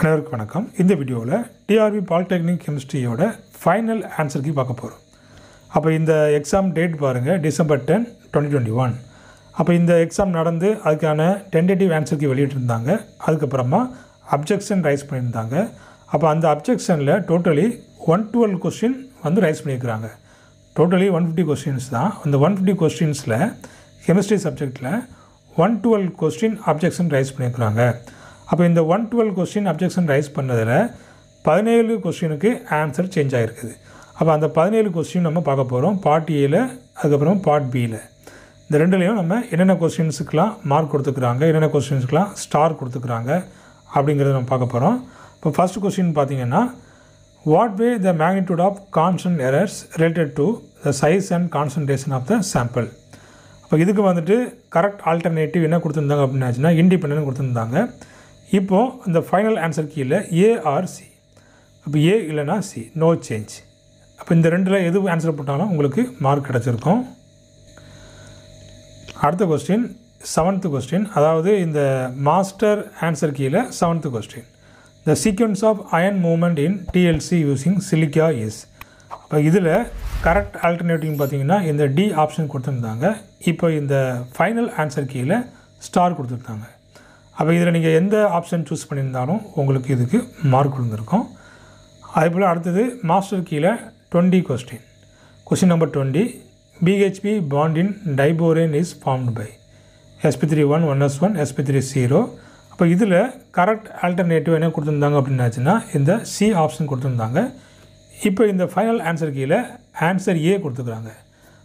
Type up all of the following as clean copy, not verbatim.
அனைவருக்கும் வணக்கம். இந்த வீடியோவில் டிஆர்பி பாலிடெக்னிக் கெமிஸ்ட்ரியோட ஃபைனல் ஆன்சருக்கு பார்க்க போகிறோம். அப்போ இந்த எக்ஸாம் டேட் பாருங்கள், டிசம்பர் 10, 2021. அப்போ இந்த எக்ஸாம் நடந்து அதுக்கான டென்டேட்டிவ் ஆன்சருக்கு வெளியிட்டிருந்தாங்க. அதுக்கப்புறமா அப்ஜெக்ஷன் ரைஸ் பண்ணியிருந்தாங்க. அப்போ அந்த அப்ஜெக்ஷனில் டோட்டலி 112 கொஸ்டின் வந்து ரைஸ் பண்ணியிருக்கிறாங்க. டோட்டலி 150 கொஸ்டின்ஸ் தான். அந்த 150 கொஸ்டின்ஸில் கெமிஸ்ட்ரி சப்ஜெக்டில் 112 கொஸ்டின் அப்ஜெக்ஷன் ரைஸ் பண்ணியிருக்கிறாங்க. அப்போ இந்த 112 கொஸ்டின் அப்ஜெக்ஷன் ரைஸ் பண்ணதில் 17 கொஸ்டினுக்கு ஆன்சர் சேஞ்ச் ஆகிருக்குது. அப்போ அந்த 17 கொஸ்டின் நம்ம பார்க்க போகிறோம். பார்ட் ஏயில் அதுக்கப்புறம் பார்ட் பியில் இந்த ரெண்டுலேயும் நம்ம என்னென்ன கொஸ்டின்ஸுக்கெலாம் மார்க் கொடுத்துக்கிறாங்க, என்னென்ன கொஸ்டின்ஸுக்கெலாம் ஸ்டார் கொடுத்துக்கிறாங்க அப்படிங்கிறத நம்ம பார்க்க போகிறோம். இப்போ ஃபஸ்ட் கொஸ்டின் பார்த்திங்கன்னா, what way the magnitude of constant errors related to the size and concentration of the sample. அப்போ இதுக்கு வந்துட்டு கரெக்ட் ஆல்டர்னேட்டிவ் என்ன கொடுத்துருந்தாங்க அப்படின்னாச்சுன்னா இண்டிபெண்டன்ட் கொடுத்துருந்தாங்க. இப்போது இந்த ஃபைனல் ஆன்சர் கீழே ஏஆர்சி. அப்போ ஏ இல்லைனா சி, நோ சேஞ்ச். அப்போ இந்த ரெண்டில் எது ஆன்சர் போட்டாலும் உங்களுக்கு மார்க் கிடச்சிருக்கும். அடுத்த கொஸ்டின் 7th கொஸ்டின், அதாவது இந்த மாஸ்டர் ஆன்சர் கீழே 7th question, the sequence of ion movement in TLC using silica is. அப்போ இதில் கரெக்ட் ஆல்டர்னேட்டிவ்னு பார்த்திங்கன்னா இந்த டி ஆப்ஷன் கொடுத்துருந்தாங்க. இப்போ இந்த ஃபைனல் ஆன்சர் கீழே ஸ்டார் கொடுத்துருந்தாங்க. அப்போ இதில் நீங்கள் எந்த ஆப்ஷன் சூஸ் பண்ணியிருந்தாலும் உங்களுக்கு இதுக்கு மார்க் கொடுத்துருக்கோம். அதேபோல் அடுத்தது மாஸ்டர் கீழே 20 question, question number 20, BHP bond in diborane is formed by sp3(1)(1)(sp3)(0). அப்போ இதில் கரெக்ட் ஆல்டர்னேட்டிவ் என்ன கொடுத்துருந்தாங்க அப்படின்னாச்சுன்னா இந்த சி ஆப்ஷன் கொடுத்துருந்தாங்க. இப்போ இந்த ஃபைனல் ஆன்சர் கீழே ஆன்சர் ஏ கொடுத்துருக்குறாங்க.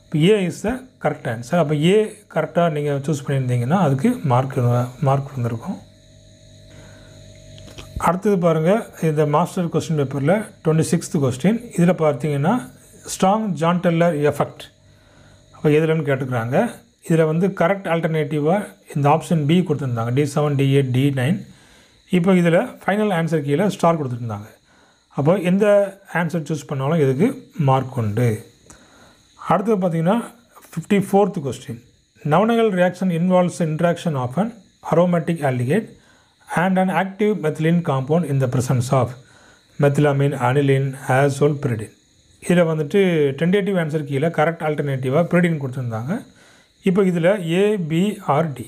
இப்போ A is the correct answer. அப்போ ஏ கரெக்டாக நீங்கள் சூஸ் பண்ணியிருந்தீங்கன்னா அதுக்கு மார்க் வந்திருக்கும். அடுத்தது பாருங்கள், இந்த மாஸ்டர் கொஸ்டின் பேப்பரில் 26th கொஸ்டின், இதில் பார்த்தீங்கன்னா ஸ்ட்ராங் ஜான்-டெல்லர் எஃபெக்ட். அப்போ எதுலன்னு கேட்டுக்கிறாங்க. இதில் வந்து கரெக்ட் ஆல்டர்னேட்டிவாக இந்த ஆப்ஷன் பி கொடுத்துருந்தாங்க, D7, D8, D9. இப்போ இதில் ஃபைனல் ஆன்சர் கீழே ஸ்டார் கொடுத்துருந்தாங்க. அப்போ எந்த ஆன்சர் சூஸ் பண்ணாலும் இதுக்கு மார்க் உண்டு. அடுத்தது பார்த்திங்கன்னா 54th question, Knoevenagel reaction involves interaction of an aromatic aldehyde and an active methylene compound in the presence of methylamine, aniline, azole, pyridine. இதில் வந்துட்டு டென்டேட்டிவ் ஆன்சர் கீழே கரெக்ட் ஆல்டர்னேட்டிவாக பிரிடின் கொடுத்துருந்தாங்க. இப்போ இதில் ஏபிஆர்டி.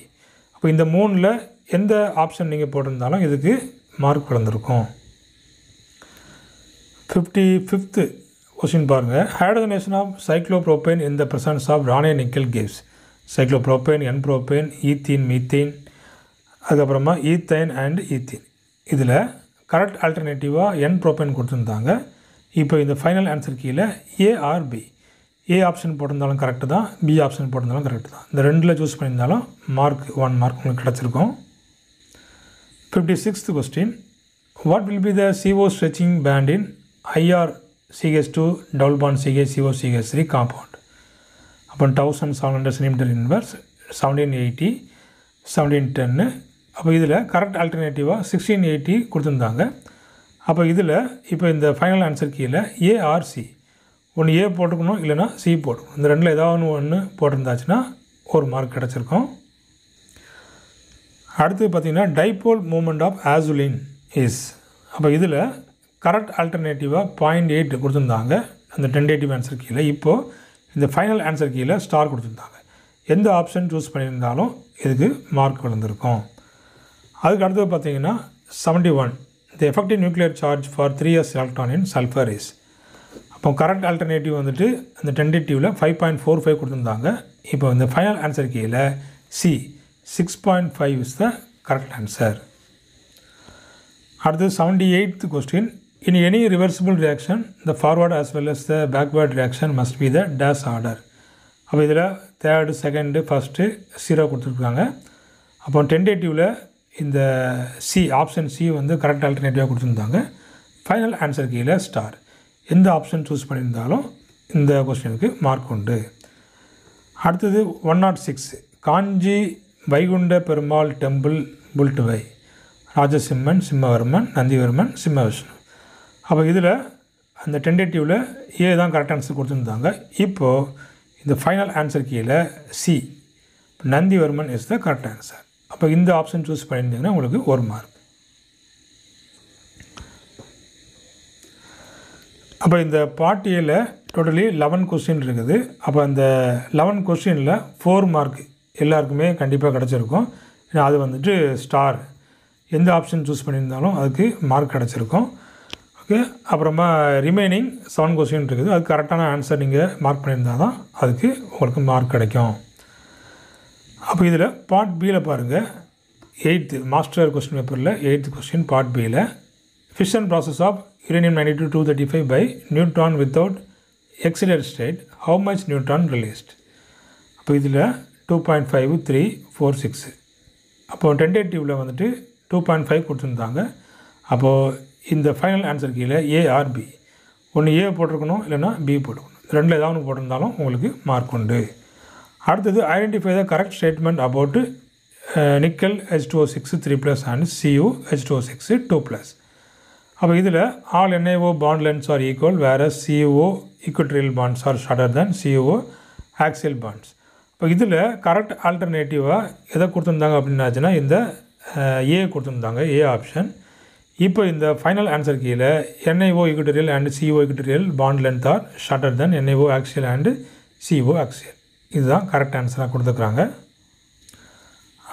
அப்போ இந்த மூணில் எந்த ஆப்ஷன் நீங்கள் போட்டிருந்தாலும் இதுக்கு மார்க் வளர்ந்துருக்கும். 55th கொஸ்டின் பாருங்கள், hydrogenation of cyclopropane in the presence of Raney nickel gives cyclopropane, n propane, ethene, methane, அதுக்கப்புறமா ஈத்தைன் அண்ட் ஈத்தீன். இதில் கரெக்ட் ஆல்டர்னேட்டிவாக என்புரோப்பேன் கொடுத்துருந்தாங்க. இப்போ இந்த ஃபைனல் ஆன்சர் கீழே ஏஆர்பி. ஏ ஆப்ஷன் போட்டிருந்தாலும் கரெக்டு தான், பி ஆப்ஷன் போட்டிருந்தாலும் கரெக்டு தான். இந்த ரெண்டில் சூஸ் பண்ணியிருந்தாலும் மார்க் 1 மார்க் உங்களுக்கு கிடச்சிருக்கும். 56th question, what will be the CO stretching band in IR CH2 CH3 compound upon 1700 centimeter inverse 1780 1710. அப்போ இதில் கரெக்ட் ஆல்டர்னேட்டிவாக 1680 கொடுத்துருந்தாங்க. அப்போ இதில் இப்போ இந்த ஃபைனல் ஆன்சர் கீழே ஏஆர்சி. ஒன்று ஏ போட்டுக்கணும், இல்லைனா சி போட்டுக்கணும். இந்த ரெண்டில் ஏதாவது ஒன்று போட்டிருந்தாச்சுன்னா ஒரு மார்க் கிடச்சிருக்கும். அடுத்து பார்த்திங்கன்னா dipole moment of azulene is. அப்போ இதில் கரெக்ட் ஆல்டர்னேட்டிவாக 0.8 கொடுத்துருந்தாங்க அந்த டென்டேட்டிவ் ஆன்சர் கீழே. இப்போது இந்த ஃபைனல் ஆன்சர் கீழே ஸ்டார் கொடுத்துருந்தாங்க. எந்த ஆப்ஷன் சூஸ் பண்ணியிருந்தாலும் இதுக்கு மார்க் வளர்ந்துருக்கும். அதுக்கு அடுத்தது பார்த்திங்கன்னா 71, the effective nuclear charge for 3s electron in sulphur is. அப்போ கரெக்ட் ஆல்டர்னேட்டிவ் வந்துட்டு அந்த டென்டேட்டிவில் 5.45 கொடுத்துருந்தாங்க. இப்போ இந்த ஃபைனல் ஆன்சர் கீழே சி 6.5 இஸ் த கரெக்ட் ஆன்சர். அடுத்தது 78th question, in any reversible reaction the forward as well as the backward reaction must be the dash order. அப்போ இதில் 3rd, 2nd, 1st, 0 கொடுத்துருக்காங்க. அப்போ டென்டேட்டிவில் இந்த சி ஆப்ஷன் சி வந்து கரெக்ட் ஆல்டர்னேட்டிவாக கொடுத்துருந்தாங்க. ஃபைனல் ஆன்சர் கீழே ஸ்டார். எந்த ஆப்ஷன் சூஸ் பண்ணியிருந்தாலும் இந்த கொஸ்டினுக்கு மார்க் உண்டு. அடுத்தது 106, காஞ்சி வைகுண்ட பெருமாள் டெம்பிள் புல்டுவை ராஜசிம்மன், சிம்மவர்மன், நந்திவர்மன், சிம்மவிஷ்ணு. அப்போ இதில் அந்த டென்டேட்டிவில் ஏ தான் கரெக்ட் ஆன்சர் கொடுத்துருந்தாங்க. இப்போது இந்த ஃபைனல் ஆன்சர் கீழே C Nandivarman is the correct answer. அப்போ இந்த ஆப்ஷன் சூஸ் பண்ணியிருந்தீங்கன்னா உங்களுக்கு ஒரு மார்க். அப்போ இந்த பார்ட்டியில் டோட்டலி 11 கொஸ்டின் இருக்குது. அப்போ அந்த 11 கொஸ்டினில் 4 மார்க் எல்லாருக்குமே கண்டிப்பாக கிடச்சிருக்கும். ஏன்னா அது வந்துட்டு ஸ்டார் எந்த ஆப்ஷன் சூஸ் பண்ணியிருந்தாலும் அதுக்கு மார்க் கிடச்சிருக்கும். ஓகே, அப்புறமா ரிமைனிங் 7 கொஸ்டின் இருக்குது. அது கரெக்டான ஆன்சர் நீங்கள் மார்க் பண்ணியிருந்தால் தான் அதுக்கு உங்களுக்கு மார்க் கிடைக்கும். அப்போ இதில் பார்ட் பியில் பாருங்கள், 8th மாஸ்டர் கொஸ்டின் பேப்பரில் 8th கொஸ்டின் பார்ட் பியில் fission process of uranium-92-235 by neutron without accelerated state, how much neutron released? அப்போ இதில் 2.5, 3, 4, 6. அப்போது டென்டேட்டிவில் வந்துட்டு 2.5 கொடுத்துருந்தாங்க. அப்போது இந்த ஃபைனல் ஆன்சர் கீழே ஏஆர்பி ஒன்று ஏ போட்டிருக்கணும், இல்லைனா பி போட்டுக்கணும். ரெண்டில் ஏதாவது ஒன்று போட்டிருந்தாலும் உங்களுக்கு மார்க் உண்டு. அடுத்தது identify the correct statement about nickel H2O6 3+ and CU H2O6 2+. அப்போ இதில் all NiO bond lengths are equal whereas CuO equatorial bonds are shorter than CuO axial bonds. இப்போ இதில் கரெக்ட் ஆல்டர்னேட்டிவாக எதை கொடுத்துருந்தாங்க அப்படின்னாச்சுன்னா இந்த ஏ கொடுத்துருந்தாங்க, ஏ ஆப்ஷன். இப்போ இந்த ஃபைனல் ஆன்சர் கீழே NiO equatorial and CuO equatorial bond length are shorter than NiO axial and CuO axial. இதுதான் கரெக்ட் ஆன்சராக கொடுத்துருக்குறாங்க.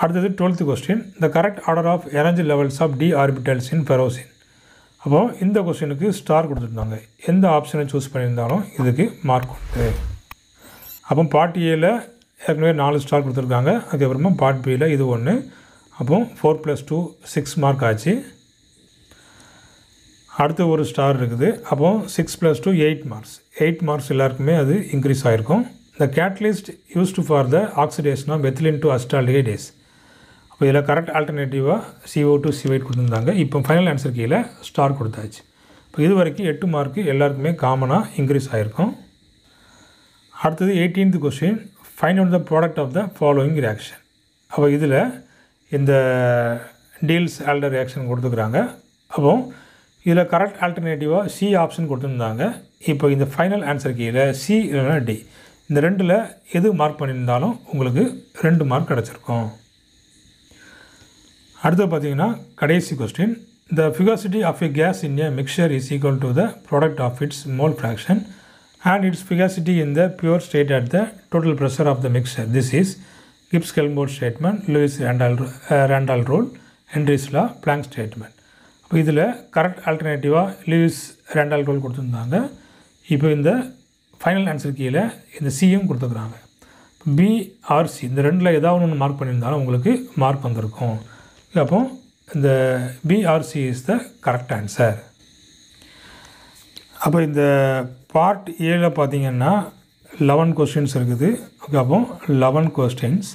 அடுத்தது 12th question, the correct order of energy levels of D orbitals in ferrocene. அப்போது இந்த கொஸ்டினுக்கு star கொடுத்துருந்தாங்க, எந்த ஆப்ஷனை சூஸ் பண்ணியிருந்தாலும் இதுக்கு மார்க் உண்டு. அப்போ பார்ட் ஏயில் ஏற்கனவே 4 ஸ்டார் கொடுத்துருக்காங்க. அதுக்கப்புறமா பார்ட் பியில் இது 1. அப்போ 4 + 2 6 மார்க் ஆச்சு. அடுத்து ஒரு ஸ்டார் இருக்குது. அப்போ 6 + 2 8 மார்க்ஸ். 8 மார்க்ஸ் எல்லாருக்குமே அது இன்க்ரீஸ் ஆகிருக்கும். The catalyst used for the oxidation of ethylene to acetaldehyde is. அப்போ இதில் கரெக்ட் ஆல்டர்னேட்டிவாக CO2 CO8 கொடுத்துருந்தாங்க. இப்போ ஃபைனல் ஆன்சர் கீழே ஸ்டார் கொடுத்தாச்சு. இப்போ இது வரைக்கும் 8 மார்க்கு எல்லாருக்குமே காமனாக இன்க்ரீஸ் ஆகிருக்கும். அடுத்தது 18th question, find out the product of the following reaction. அப்போ இதில் இந்த டீல்ஸ் ஆல்டர் ரியாக்ஷன் கொடுத்துருக்குறாங்க. அப்போ இதில் கரெக்ட் ஆல்டர்னேட்டிவாக C ஆப்ஷன் கொடுத்துருந்தாங்க. இப்போ இந்த ஃபைனல் ஆன்சர் கீழே C இல்லைன்னா D, இந்த ரெண்டில் எது மார்க் பண்ணியிருந்தாலும் உங்களுக்கு 2 மார்க் கிடச்சிருக்கும். அடுத்து பார்த்தீங்கன்னா கடைசி question, the fugacity of a gas in a mixture is equal to the product of its mole fraction and its fugacity in the pure state at the total pressure of the mixture. This is Gibbs Helmholtz statement, Lewis Randall rule, Henry's law, Planck statement. அப்போ இதில் correct ஆல்டர்னேட்டிவாக லூயிஸ்-ரேண்டால் rule கொடுத்துருந்தாங்க. இப்போ இந்த final answer கீழே இந்த சியும் கொடுத்துருக்குறாங்க. B R C இந்த ரெண்டில் ஏதாவது ஒன்று மார்க் பண்ணியிருந்தாலும் உங்களுக்கு மார்க் வந்திருக்கும். அப்போ இந்த PRC is the correct answer. அப்போ இந்த பார்ட் ஏல பார்த்திங்கன்னா 11 கொஸ்டின்ஸ் இருக்குது. ஓகே, அப்போ 11 கொஸ்டின்ஸ்.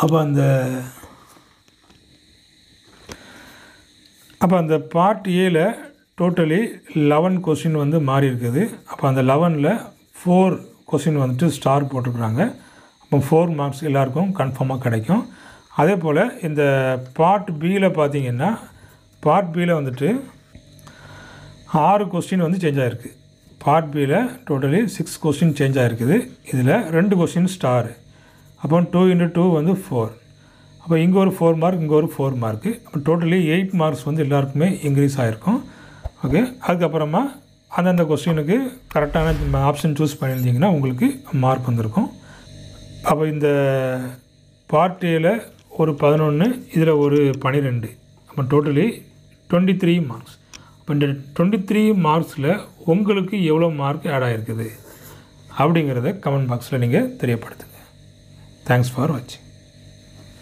அப்போ அந்த பார்ட் ஏல டோட்டலி 11 கொஸ்டின் வந்து மாறி இருக்குது. அப்போ அந்த 11ல் 4 கொஸ்டின் வந்துட்டு ஸ்டார் போட்டிருக்குறாங்க. அப்போ 4 மார்க்ஸ் எல்லாருக்கும் கன்ஃபார்மாக கிடைக்கும். அதே போல் இந்த பார்ட் பியில் பார்த்திங்கன்னா பார்ட் பியில் வந்துட்டு 6 கொஸ்டின் வந்து சேஞ்ச் ஆகிருக்கு. பார்ட் பியில் டோட்டலி 6 கொஸ்டின் சேஞ்ச் ஆகிருக்குது. இதில் 2 கொஸ்டின் ஸ்டார். அப்போ 2 × 2 வந்து 4. அப்போ இங்கே ஒரு 4 மார்க், இங்கே ஒரு 4 மார்க்கு. அப்போ டோட்டலி 8 மார்க்ஸ் வந்து எல்லாருக்குமே இன்க்ரீஸ் ஆகிருக்கும். ஓகே, அதுக்கப்புறமா அந்தந்த கொஸ்டினுக்கு கரெக்டான ஆப்ஷன் சூஸ் பண்ணியிருந்தீங்கன்னா உங்களுக்கு மார்க் வந்திருக்கும். அப்போ இந்த பார்ட் ஏல ஒரு 11, இதில் ஒரு 12. அப்போ டோட்டலி 23 மார்க்ஸ். அப்போ இந்த 23 மார்க்ஸில் உங்களுக்கு எவ்வளோ மார்க் ஆட் ஆகிருக்குது அப்படிங்கிறத கமெண்ட் பாக்ஸில் நீங்கள் தெரியப்படுத்துங்க. தேங்க்ஸ் ஃபார் வாட்சிங்.